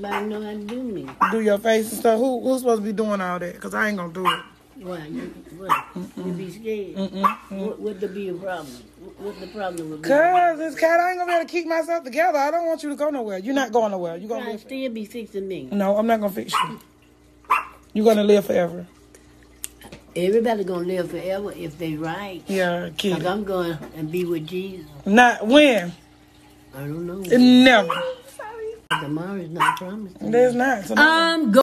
Nobody know how to do me. Do your face and stuff. Who's supposed to be doing all that? Because I ain't going to do it. Why? You be scared. What'd be a problem? What's the problem with me? Because this cat, I ain't going to be able to keep myself together. I don't want you to go nowhere. You're not going nowhere. You're going to still be fixing me. No, I'm not going to fix you. You're going to live forever. Everybody gonna live forever if they right. Yeah, kid. Cause I'm going and be with Jesus. Not when? I don't know. Never. Tomorrow is not promised. There's not. So I'm going.